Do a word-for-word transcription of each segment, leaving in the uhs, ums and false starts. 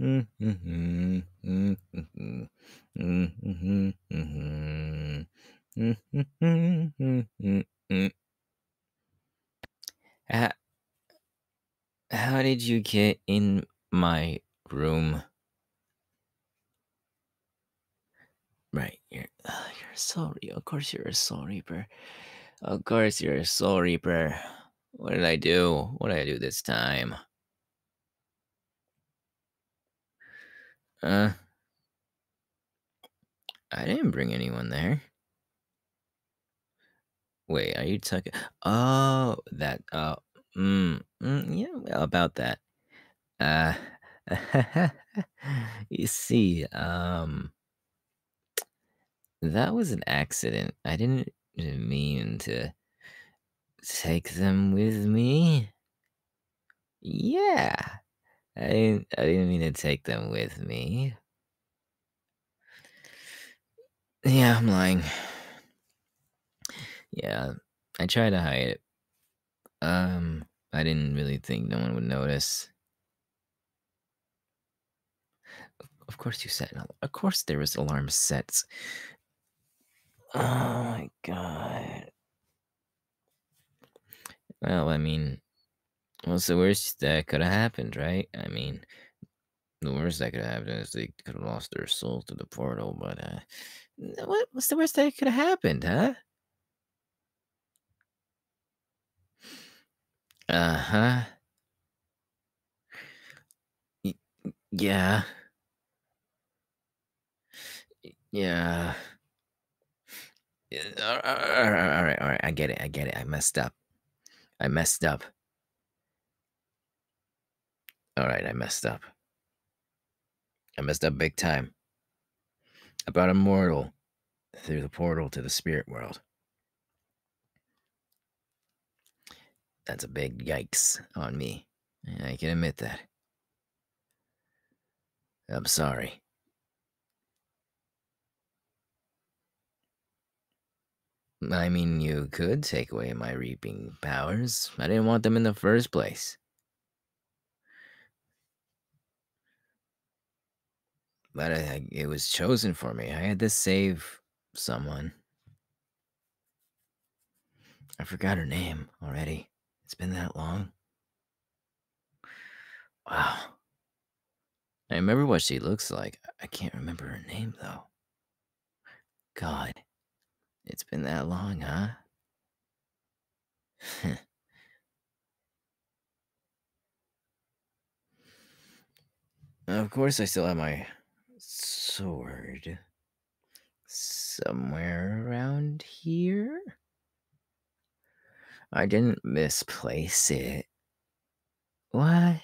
How, how did you get in my room? Right, you're, uh, you're sorry. Of course you're a soul reaper. Of course you're a soul reaper. What did I do? What did I do this time? Uh, I didn't bring anyone there. Wait, are you talking? Oh, that. Uh, mm, mm, yeah, well, about that. Uh, you see, um, that was an accident. I didn't mean to take them with me. Yeah. I didn't, I didn't mean to take them with me. Yeah, I'm lying. Yeah, I tried to hide it. Um, I didn't really think no one would notice. Of course you set an alarm. Of course there was alarm sets. Oh my god. Well, I mean... What's the worst that could have happened, right? I mean, the worst that could have happened is they could have lost their soul to the portal, but, uh... What, what's the worst that could have happened, huh? Uh-huh. Y- yeah. Y- yeah. All right, all right, all right. I get it, I get it. I messed up. I messed up. Alright, I messed up. I messed up big time. I brought a mortal through the portal to the spirit world. That's a big yikes on me. I can admit that. I'm sorry. I mean, you could take away my reaping powers. I didn't want them in the first place. But I, it was chosen for me. I had to save someone. I forgot her name already. It's been that long. Wow. I remember what she looks like. I can't remember her name, though. God. It's been that long, huh? Of course I still have my... sword somewhere around here. I didn't misplace it. What?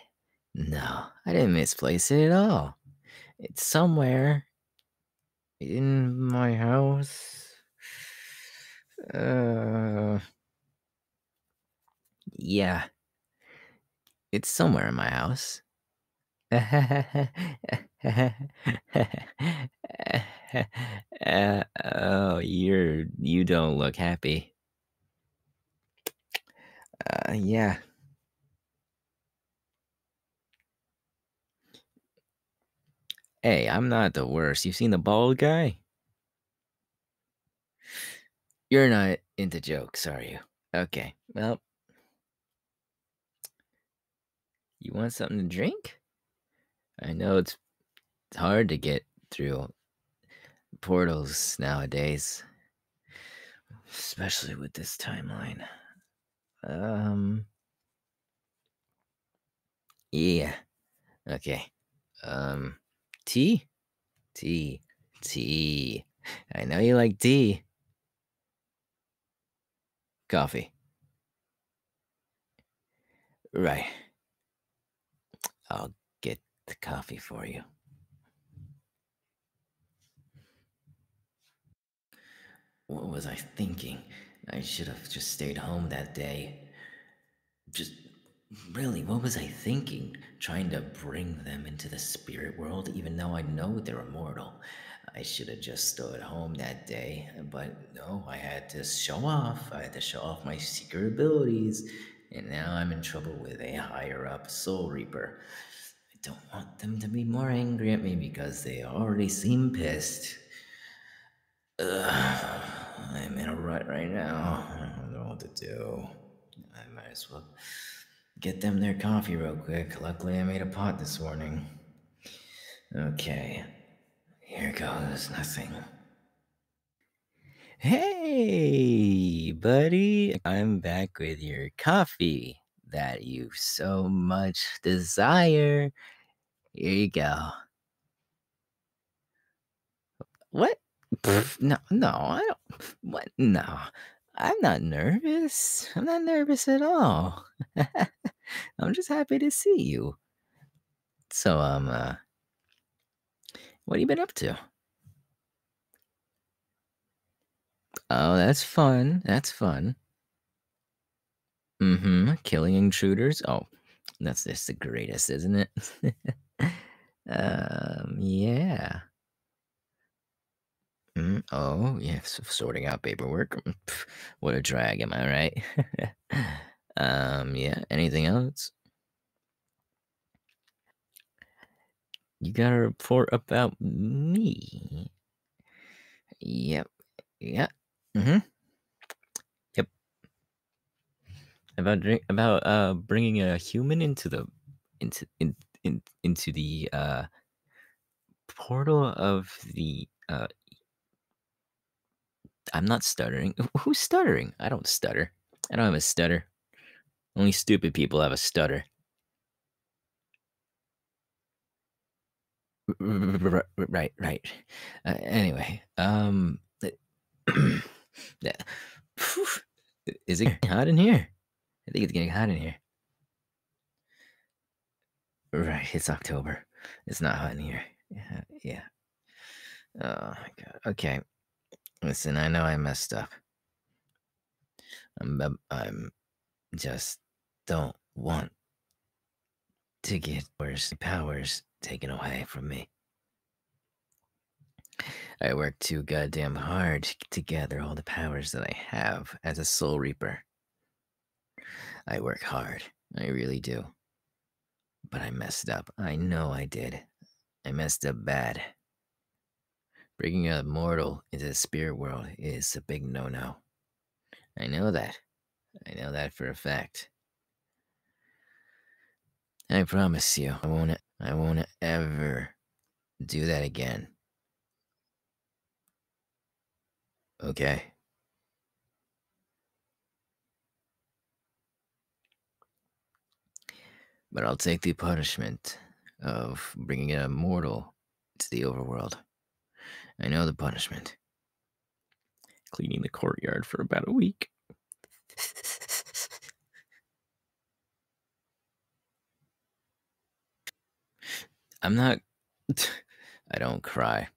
No, I didn't misplace it at all. It's somewhere in my house. Uh, yeah, it's somewhere in my house. uh, oh, you're you don't look happy. Uh, yeah. Hey, I'm not the worst. You've seen the bald guy? You're not into jokes, are you? Okay, well. You want something to drink? I know it's hard to get through portals nowadays, especially with this timeline. Um, yeah, okay. Um, tea, tea, tea. I know you like tea. Coffee. Right. I'll get the coffee for you. What was I thinking? I should have just stayed home that day. Just, really, what was I thinking? Trying to bring them into the spirit world, even though I know they're immortal. I should have just stood home that day, but no, I had to show off. I had to show off my secret abilities, and now I'm in trouble with a higher-up soul reaper. I don't want them to be more angry at me because they already seem pissed. Ugh, I'm in a rut right now. I don't know what to do. I might as well get them their coffee real quick. Luckily, I made a pot this morning. Okay, here goes nothing. Hey, buddy. I'm back with your coffee that you so much desire. Here you go. What? Pff, no, no, I don't. What? No, I'm not nervous. I'm not nervous at all. I'm just happy to see you. So, um, uh, what have you been up to? Oh, that's fun. That's fun. Mm-hmm. Killing intruders. Oh, that's just the greatest, isn't it? um, yeah. Mm, oh, yeah. Sorting out paperwork. Pff, what a drag, am I right? um, yeah. Anything else? You got a report about me. Yep. Yeah. Mm-hmm. Yep. About drink, about uh bringing a human into the into in, in into the uh portal of the uh. I'm not stuttering. Who's stuttering? I don't stutter. I don't have a stutter. Only stupid people have a stutter. Right, right. Uh, anyway, um. Is it getting hot in here? I think it's getting hot in here. Right, it's October. It's not hot in here. Yeah, yeah. Oh my god. Okay. Listen, I know I messed up. I'm, I'm just don't want to get worse powers taken away from me. I work too goddamn hard to gather all the powers that I have as a soul reaper. I work hard. I really do. But I messed up. I know I did. I messed up bad. Bringing a mortal into the spirit world is a big no-no. I know that. I know that for a fact. I promise you, I won't, I won't ever do that again. Okay. But I'll take the punishment of bringing a mortal to the overworld. I know the punishment. Cleaning the courtyard for about a week. I'm not... I don't cry.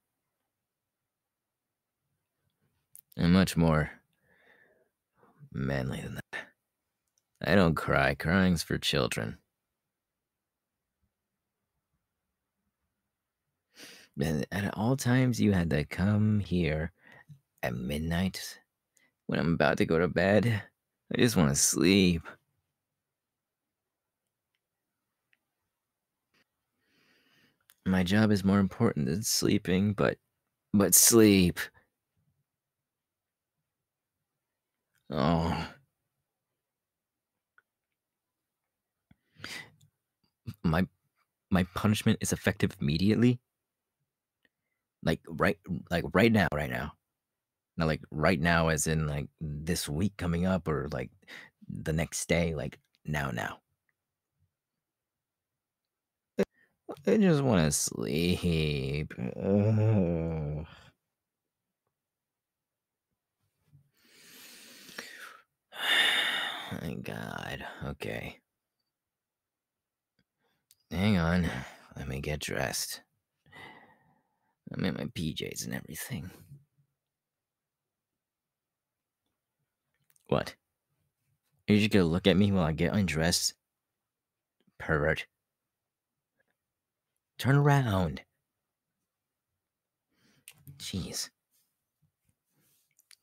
I'm much more manly than that. I don't cry. Crying's for children. And at all times, you had to come here at midnight when I'm about to go to bed. I just want to sleep. My job is more important than sleeping, but, but sleep. Oh. My my punishment is effective immediately. Like right like right now, right now. Not like right now as in like this week coming up or like the next day, like now now. I just want to sleep. Ugh. Thank God. Okay. Hang on. Let me get dressed. I'm in my P Js and everything. What? Are you just gonna look at me while I get undressed? Pervert. Turn around. Jeez.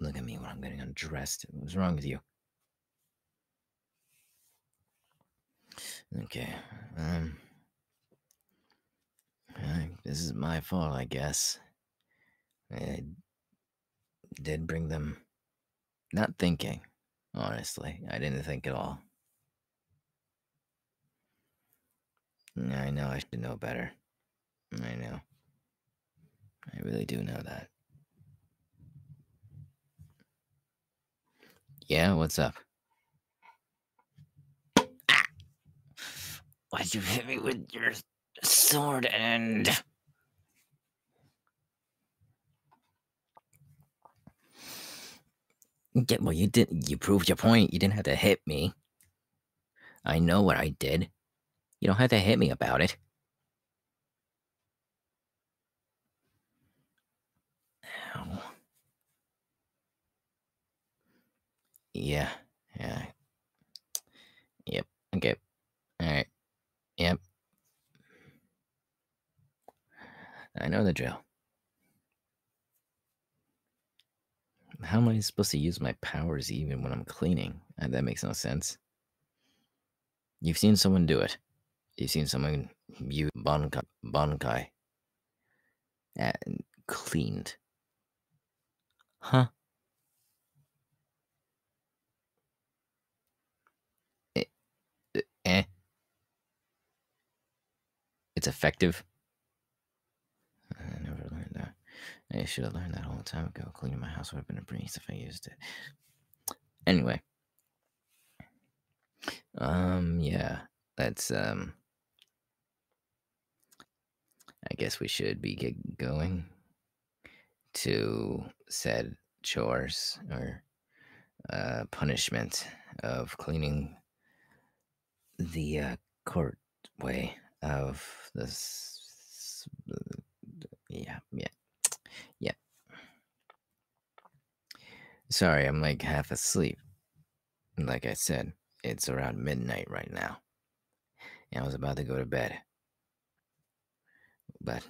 Look at me when I'm getting undressed. What's wrong with you? Okay, um, This is my fault, I guess. I did bring them. Not thinking, honestly. I didn't think at all. I know I should know better. I know. I really do know that. Yeah, what's up? Ah! Why'd you hit me with your sword end? Yeah, well, you did. You proved your point. You didn't have to hit me. I know what I did. You don't have to hit me about it. Ow. Yeah. Yeah. Yep. Okay. All right. Yep. I know the drill. How am I supposed to use my powers even when I'm cleaning? That makes no sense. You've seen someone do it. You've seen someone use Bankai, Bankai and cleaned. Huh? Eh. Eh. It's effective. I never learned that. I should have learned that a long time ago. Cleaning my house would have been a breeze if I used it. Anyway. Um, yeah. That's, um... I guess we should be get going to said chores or uh, punishment of cleaning the uh, courtway of this... Yeah, yeah. Yeah. Sorry, I'm like half asleep. Like I said, it's around midnight right now. And I was about to go to bed. But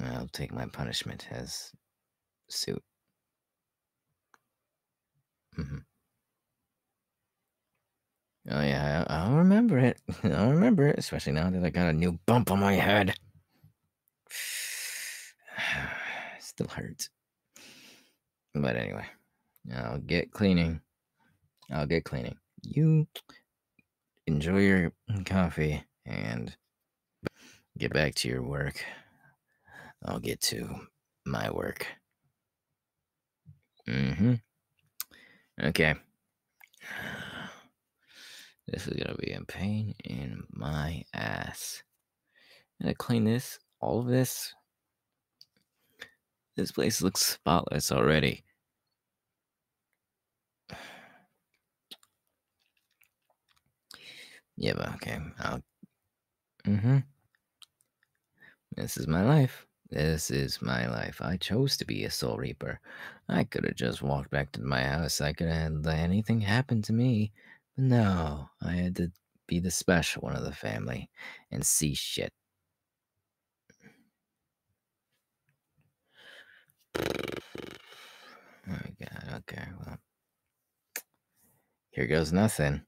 I'll take my punishment as suit. Mm-hmm. Oh yeah, I'll remember it. I'll remember it, especially now that I got a new bump on my head. Still hurts. But anyway, I'll get cleaning. I'll get cleaning. You enjoy your coffee and get back to your work. I'll get to my work. Mm-hmm. Okay. This is gonna be a pain in my ass. I'm gonna clean this, all of this. This place looks spotless already. Yeah, but okay. I'll... Mm-hmm. This is my life. This is my life. I chose to be a Soul Reaper. I could have just walked back to my house. I could have let anything happen to me. But no, I had to be the special one of the family and see shit. Oh, God. Okay, well. Here goes nothing.